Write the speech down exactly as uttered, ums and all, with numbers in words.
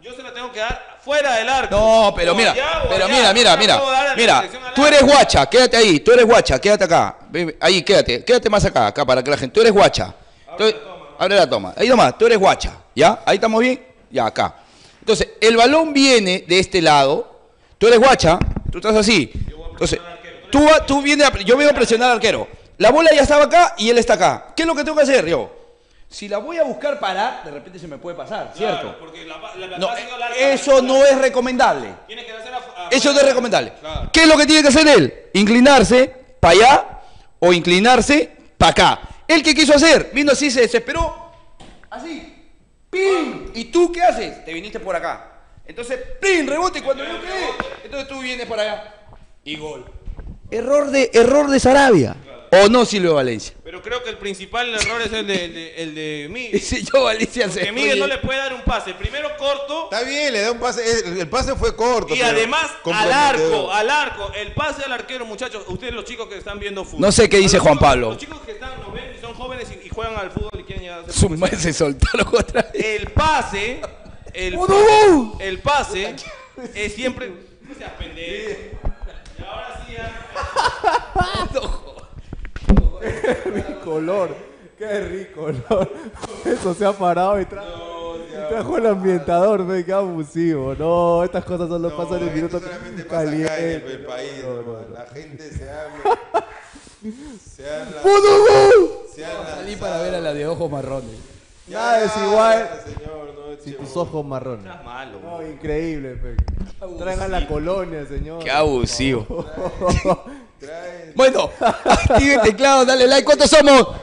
yo se la tengo que dar fuera del arco. No, pero mira, allá, pero allá, mira, mira, mira, mira, tú eres guacha, quédate ahí, tú eres guacha, quédate acá, ahí, quédate, quédate más acá, acá, para que la gente, tú eres guacha. Abre la toma. Abre la toma, ahí nomás, tú eres guacha, ¿ya? Ahí estamos bien, ya, acá. Entonces, el balón viene de este lado, tú eres guacha, tú estás así, entonces, tú, tú vienes a, yo vengo a presionar al arquero, la bola ya estaba acá y él está acá, ¿qué es lo que tengo que hacer yo? Si la voy a buscar parar, de repente se me puede pasar, ¿cierto? Claro, porque la, la, la, no, la, eso no es recomendable. Tiene que hacer a, a, eso no es recomendable. Claro. ¿Qué es lo que tiene que hacer él? Inclinarse para allá o inclinarse para acá. ¿Él qué quiso hacer? Vino así, se desesperó. Así. ¡Pim! ¿Y tú qué haces? Te viniste por acá. Entonces, ¡pim! Rebote. Cuando yo quedé, entonces tú vienes para allá. Y gol. Error de, error de Sarabia. ¿O no, Silvio Valencia? Pero creo que el principal error es el de, el de, el de Miguel. Sí, yo Valencia porque se Miguel fue. No le puede dar un pase. Primero corto. Está bien, le da un pase. El, el pase fue corto. Y además al arco, al arco. El pase al arquero, muchachos. Ustedes los chicos que están viendo fútbol. No sé qué dice los Juan chicos, Pablo. Los chicos que están, nos ven, son jóvenes y, y juegan al fútbol y quieren llegar a ser profesionales. Se soltaron otra vez. El pase, el, oh, no. el pase es siempre... No seas pendejo. Y ahora sí ya... No. Qué rico olor, qué rico olor. Eso se ha parado y trajo, no, trajo el ambientador, me queda abusivo. No, estas cosas solo no, pasan en minutos calientes. En el país, no, no, no. La gente se habla. Se habla. Se habla. Salí para ver a la de ojos marrones. Ya, nada es igual. Señor, no, si tus ojos marrones. Estás malo. No, increíble, pe. Traigan la colonia, señor. Qué abusivo. Trae, trae. Bueno, active el teclado, dale like. ¿Cuántos somos?